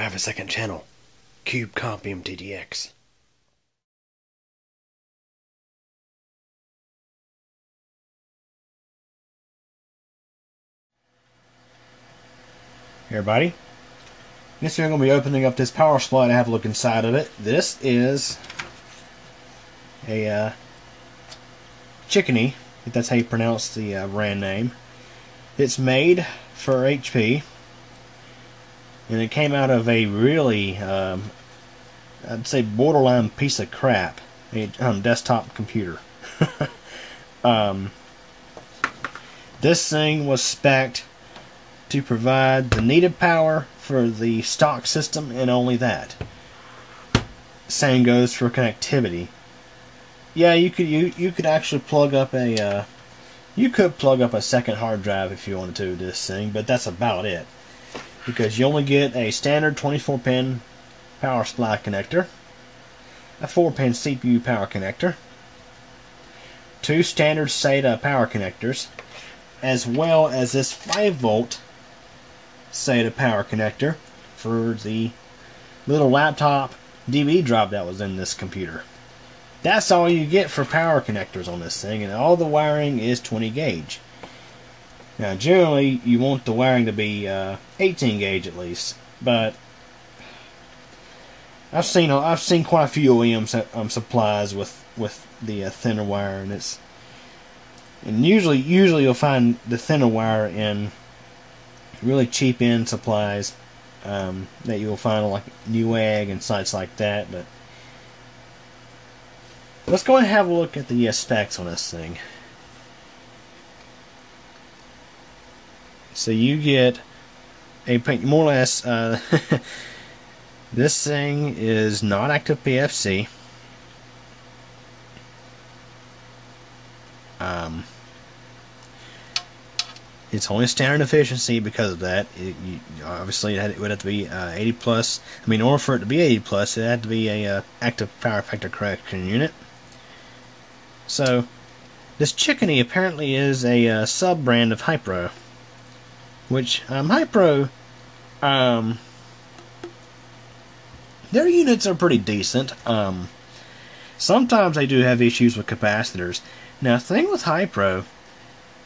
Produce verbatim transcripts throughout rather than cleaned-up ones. I have a second channel, Cube Comp M T D X. Hey everybody, next thing I'm going to be opening up this power supply and have a look inside of it. This is a uh, Chicony, if that's how you pronounce the uh, brand name. It's made for H P, and it came out of a really, um, I'd say, borderline piece of crap it, um, desktop computer. um, this thing was spec'd to provide the needed power for the stock system, and only that. Same goes for connectivity. Yeah, you could you you could actually plug up a uh, you could plug up a second hard drive if you wanted to this thing, but that's about it, because you only get a standard twenty-four pin power supply connector, a four pin C P U power connector, two standard SATA power connectors, as well as this five volt SATA power connector for the little laptop D V D drive that was in this computer. That's all you get for power connectors on this thing, and all the wiring is twenty gauge. Now generally you want the wiring to be uh, eighteen gauge at least, but I've seen I've seen quite a few O E M um, supplies with with the uh, thinner wire, and it's and usually usually you'll find the thinner wire in really cheap end supplies um, that you'll find on like Newegg and sites like that. But let's go and have a look at the uh, specs on this thing. So you get a more or less uh, this thing is not active P F C. Um, it's only standard efficiency because of that. It, you, obviously, it would have to be uh, eighty plus. I mean, in order for it to be eighty plus, it had to be a uh, active power factor correction unit. So, this Chicony apparently is a uh, sub-brand of Hipro, which um, Hipro, um, their units are pretty decent. Um, sometimes they do have issues with capacitors. Now, the thing with Hipro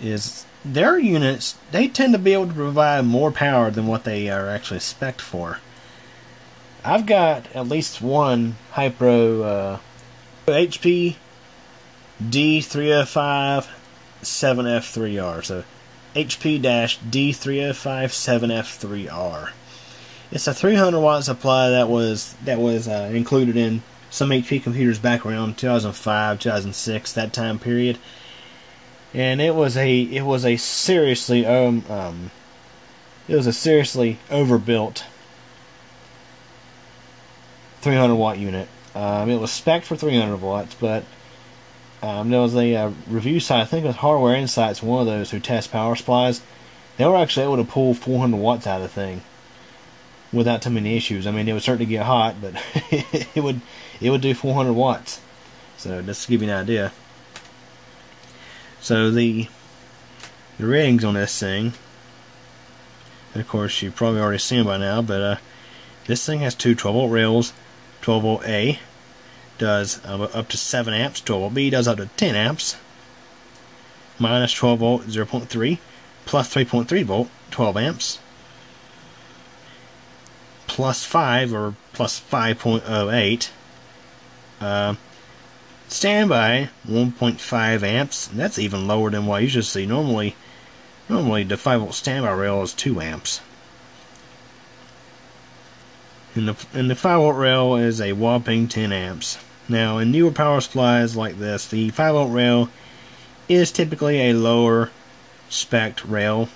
is their units, they tend to be able to provide more power than what they are actually spec'd for. I've got at least one Hipro uh, H P D three oh five seven F three R, so H P D three oh five seven F three R. It's a three hundred watt supply that was that was uh, included in some H P computers back around two thousand five, two thousand six, that time period, and it was a it was a seriously um, um it was a seriously overbuilt three hundred watt unit. Um, it was spec'd for three hundred watts, but um, there was a uh, review site, I think it was Hardware Insights, one of those who test power supplies. They were actually able to pull four hundred watts out of the thing without too many issues. I mean, it would certainly get hot, but it would it would do four hundred watts. So just to give you an idea. So the the ratings on this thing, of course, you've probably already seen by now, but uh, this thing has two twelve volt rails. twelve volt A does uh, up to seven amps. twelve volt B does up to ten amps. Minus twelve volt, zero point three. Plus three point three volt, twelve amps. Plus five or plus five point oh eight, uh, standby one point five amps. And that's even lower than what you usually see. Normally, normally the five volt standby rail is two amps, and the and the five volt rail is a whopping ten amps. Now, in newer power supplies like this, the five volt rail is typically a lower spec'd rail,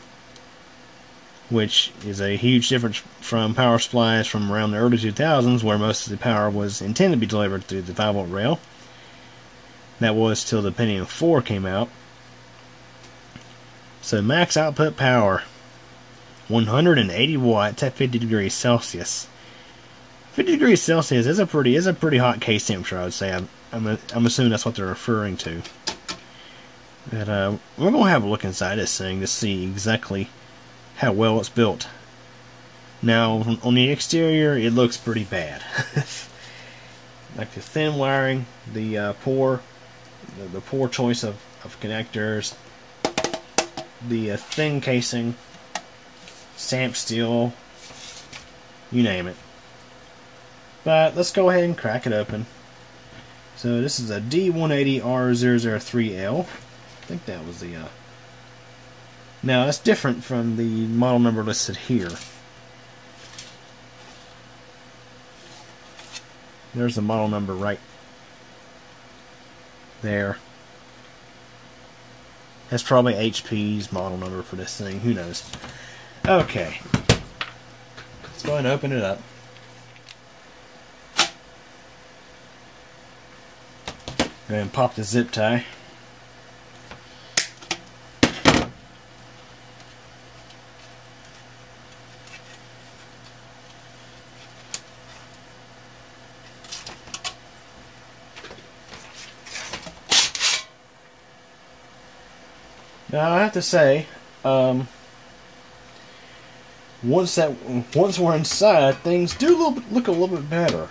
which is a huge difference from power supplies from around the early two thousands, where most of the power was intended to be delivered through the five volt rail. That was till the Pentium four came out. So max output power, one hundred eighty watts at fifty degrees Celsius. fifty degrees Celsius is a pretty is a pretty hot case temperature, I would say. I'm I'm, I'm assuming that's what they're referring to. But uh, we're gonna have a look inside this thing to see exactly how well it's built. Now, on the exterior, it looks pretty bad. Like the thin wiring, the uh, poor, the, the poor choice of, of connectors, the uh, thin casing, stamp steel, you name it. But let's go ahead and crack it open. So this is a D one eighty R zero zero three L. I think that was the. Uh... Now that's different from the model number listed here. There's the model number right there. That's probably H P's model number for this thing. Who knows? Okay. Let's go ahead and open it up. Go ahead and pop the zip tie. Now I have to say, um, once that once we're inside, things do a little bit, look a little bit better.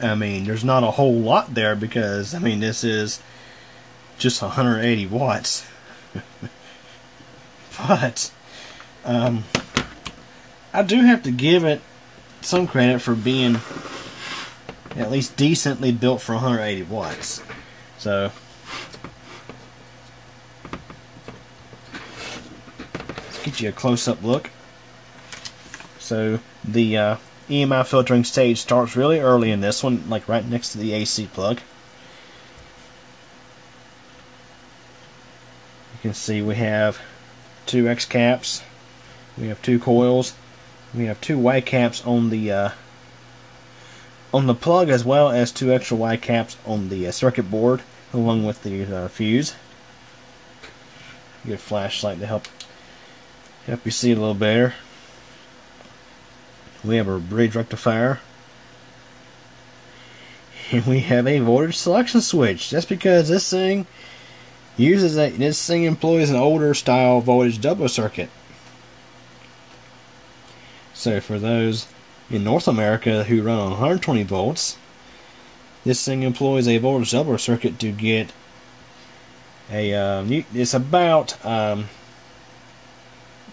I mean, there's not a whole lot there because, I mean, this is just one hundred eighty watts. But, um, I do have to give it some credit for being at least decently built for one hundred eighty watts. So, let's get you a close-up look. So, the, uh, E M I filtering stage starts really early in this one, like right next to the A C plug. You can see we have two X caps, we have two coils, we have two Y caps on the uh, on the plug, as well as two extra Y caps on the uh, circuit board, along with the uh, fuse. Get a flashlight to help help you see a little better. We have a bridge rectifier, and we have a voltage selection switch. That's because this thing uses a this thing employs an older style voltage double circuit. So for those in North America who run on one hundred twenty volts, this thing employs a voltage double circuit to get a. Um, it's about um,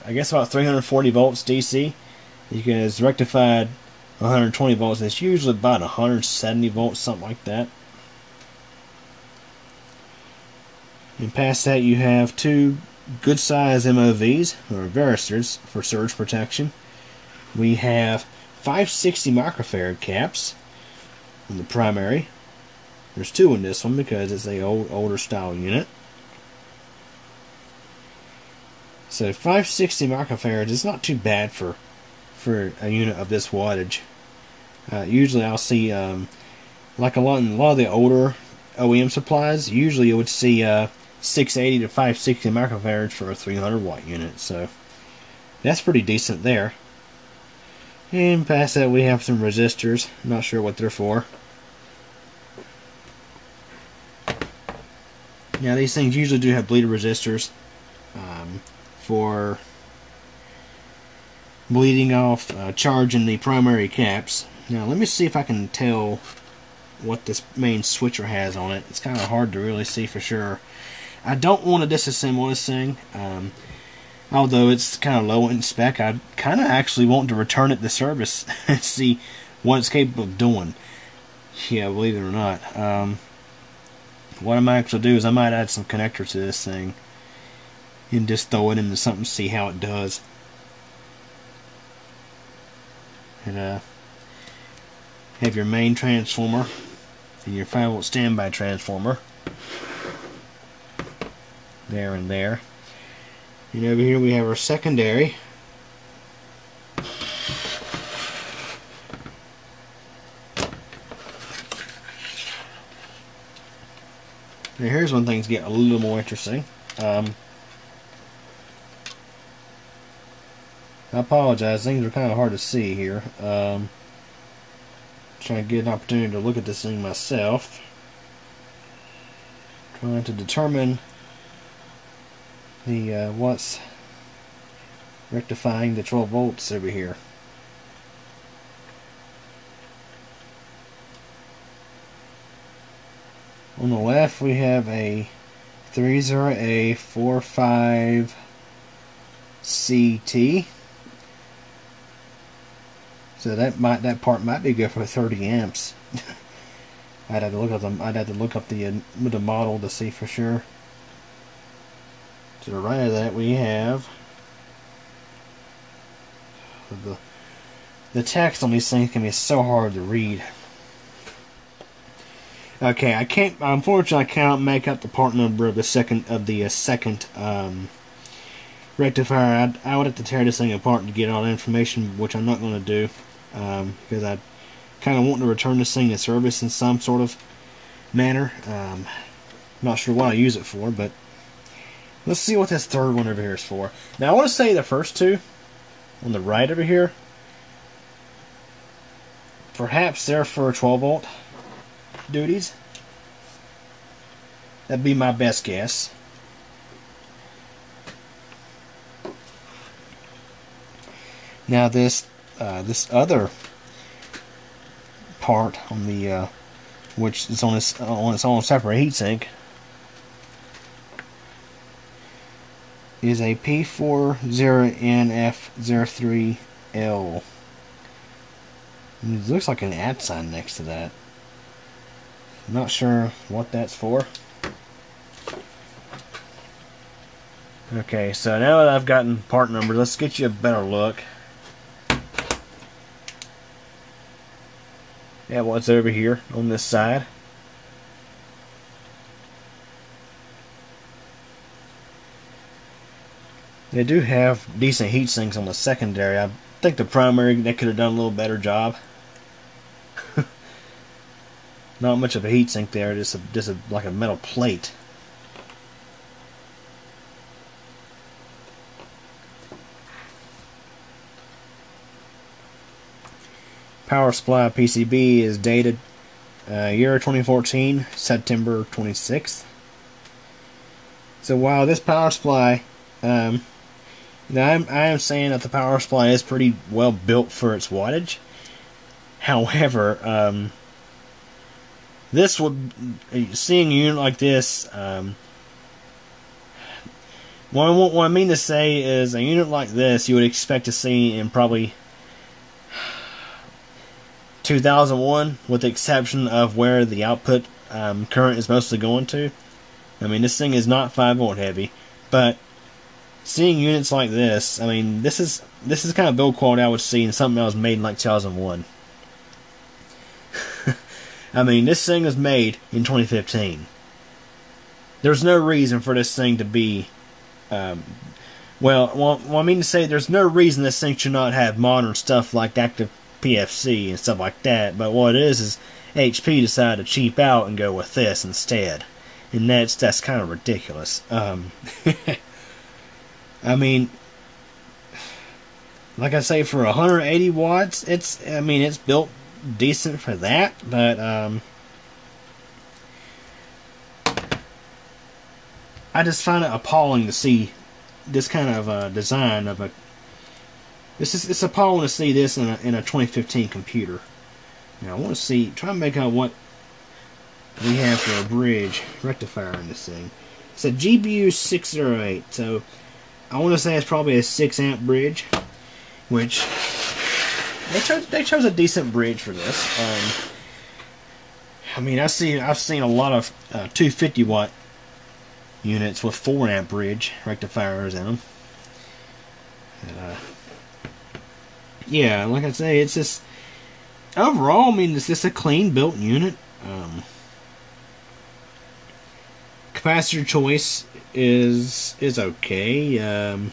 I guess about three hundred forty volts D C. Because rectified one hundred twenty volts, it's usually about one hundred seventy volts, something like that. And past that, you have two good size M O Vs, or varistors, for surge protection. We have five sixty microfarad caps on the primary. There's two in this one because it's an old, older style unit. So five sixty microfarads is not too bad for for a unit of this wattage. Uh, usually I'll see, um, like a lot in a lot of the older O E M supplies, usually you would see uh, six eighty to five sixty microfarads for a three hundred watt unit, so that's pretty decent there. And past that we have some resistors, not sure what they're for. Now these things usually do have bleeder resistors um, for bleeding off uh, charge in the primary caps. Now let me see if I can tell what this main switcher has on it. It's kind of hard to really see for sure. I don't want to disassemble this thing. Um, although it's kind of low in spec, I kind of actually want to return it to service and see what it's capable of doing. Yeah, believe it or not. Um, what I might actually do is I might add some connectors to this thing and just throw it into something to see how it does. And, uh, have your main transformer and your five volt standby transformer there and there, and over here we have our secondary, and here's when things get a little more interesting. um, I apologize, things are kind of hard to see here. Um, trying to get an opportunity to look at this thing myself. Trying to determine the uh, watts rectifying the twelve volts over here. On the left we have a thirty A forty-five C T, so that might that part might be good for thirty amps. I'd have to look up them. I'd have to look up the uh, the model to see for sure. To the right of that we have the the text on these things can be so hard to read. Okay, I can't. Unfortunately, I cannot make out the part number of the second of the uh, second um, rectifier. I'd, I would have to tear this thing apart to get all the information, which I'm not going to do um, because I kind of want to return this thing to service in some sort of manner. Um, not sure what I use it for, but let's see what this third one over here is for. Now, I want to say the first two on the right over here, perhaps they're for a twelve volt. Duties. That'd be my best guess. Now this uh, this other part on the uh, which is on this uh, on its own separate heatsink is a P forty N F zero three L. It looks like an at sign next to that. Not sure what that's for. Okay, so now that I've gotten part numbers, let's get you a better look at what's over here on this side. They do have decent heat sinks on the secondary. I think the primary, they could have done a little better job. Not much of a heat sink there, just, a, just a, like a metal plate. Power supply P C B is dated uh, year twenty fourteen, September twenty-sixth. So while this power supply, um, now I'm, I am saying that the power supply is pretty well built for its wattage. However, um, this would, seeing a unit like this, um, what, I, what I mean to say is a unit like this you would expect to see in probably two thousand one, with the exception of where the output um, current is mostly going to. I mean, this thing is not five volt heavy, but seeing units like this, I mean, this is this is kind of build quality I would see in something that was made in like two thousand one. I mean, this thing was made in twenty fifteen. There's no reason for this thing to be... Um, well, well, well, I mean to say there's no reason this thing should not have modern stuff like active P F C and stuff like that. But what it is is H P decided to cheap out and go with this instead. And that's, that's kind of ridiculous. Um, I mean... Like I say, for one hundred eighty watts, it's, I mean, it's built... decent for that, but um, I just find it appalling to see this kind of uh, design of a. This is it's appalling to see this in a in a twenty fifteen computer. Now I want to see, try and make out what we have for a bridge rectifier in this thing. It's a G B U six oh eight, so I want to say it's probably a six amp bridge, which. They chose, they chose a decent bridge for this. Um, I mean, I see, I've seen a lot of uh, two hundred fifty watt units with four amp bridge rectifiers in them. And, uh, yeah, like I say, it's just... Overall, I mean, it's just a clean built unit. Um, capacitor choice is is okay. Um...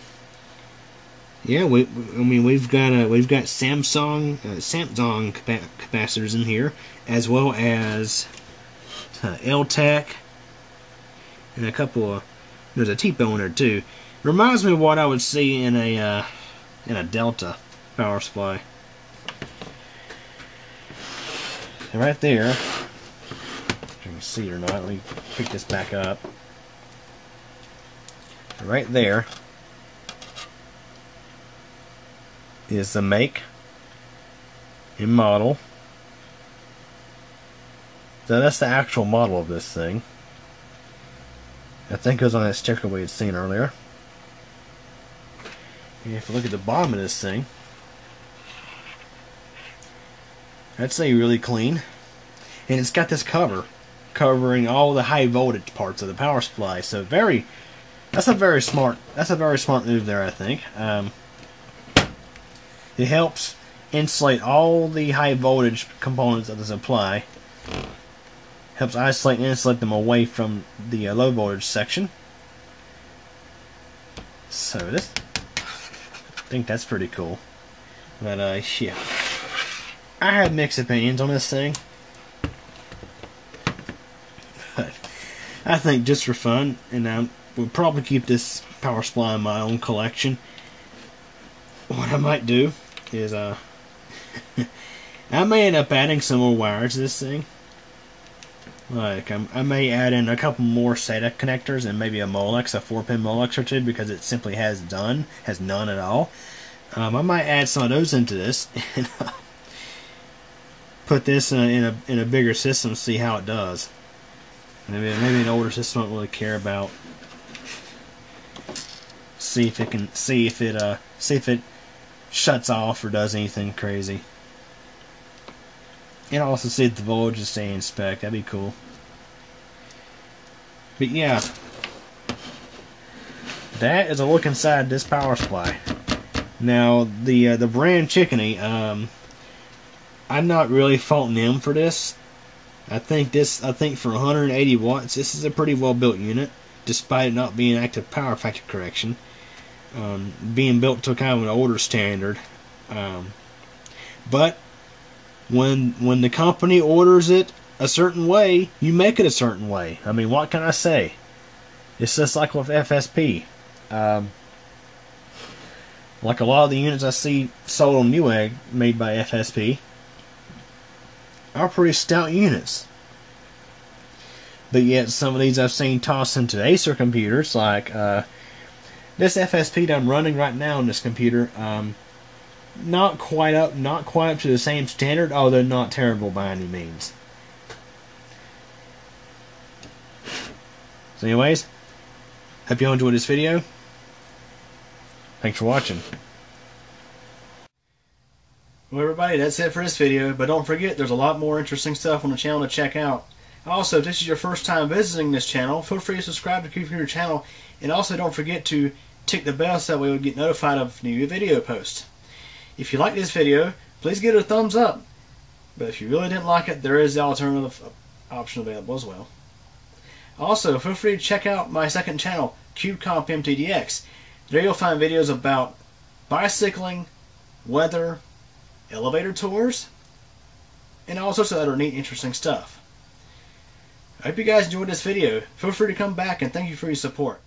Yeah, we. I mean, we've got a, we've got Samsung uh, Samsung capa capacitors in here, as well as uh, L T E C, and a couple of. There's a T P O in there too. Reminds me of what I would see in a uh, in a Delta power supply. And right there, if you can see it or not. Let me pick this back up. right there is the make and model. So that's the actual model of this thing. I think it was on that sticker we had seen earlier. And if you look at the bottom of this thing, that's a really clean. And it's got this cover covering all the high voltage parts of the power supply. So very, that's a very smart, that's a very smart move there, I think. Um, it helps insulate all the high voltage components of the supply. Helps isolate and insulate them away from the uh, low voltage section. So this, I think that's pretty cool. But uh, yeah, I have mixed opinions on this thing. But I think just for fun, and I would probably keep this power supply in my own collection. What I might do is uh, I may end up adding some more wires to this thing. Like, I'm, I may add in a couple more SATA connectors and maybe a molex, a four-pin molex or two, because it simply has done, has none at all. Um, I might add some of those into this and uh, put this in a, in a in a bigger system to see how it does. Maybe maybe an older system I don't really care about. See if it can see if it uh see if it shuts off or does anything crazy. And also see if the voltage is staying spec. That'd be cool. But yeah, that is a look inside this power supply. Now the uh, the brand Chicony, um, I'm not really faulting them for this. I think this, I think for one hundred eighty watts, this is a pretty well built unit, despite it not being active power factor correction, um, being built to kind of an older standard. Um, but When when the company orders it a certain way, you make it a certain way. I mean, what can I say? It's just like with F S P. Um, like a lot of the units I see sold on Newegg made by F S P are pretty stout units. But yet some of these I've seen tossed into Acer computers. Like uh, this F S P that I'm running right now on this computer. Um, Not quite up, not quite up to the same standard, although not terrible by any means. So, anyways, hope you all enjoyed this video. Thanks for watching. Well, everybody, that's it for this video. But don't forget, there's a lot more interesting stuff on the channel to check out. Also, if this is your first time visiting this channel, feel free to subscribe to Cube Comp channel, and also don't forget to tick the bell so that we will get notified of new video posts. If you like this video, please give it a thumbs up. But if you really didn't like it, there is the alternative option available as well. Also, feel free to check out my second channel, Cube Comp M T D X. There you'll find videos about bicycling, weather, elevator tours, and all sorts of other neat, interesting stuff. I hope you guys enjoyed this video. Feel free to come back, and thank you for your support.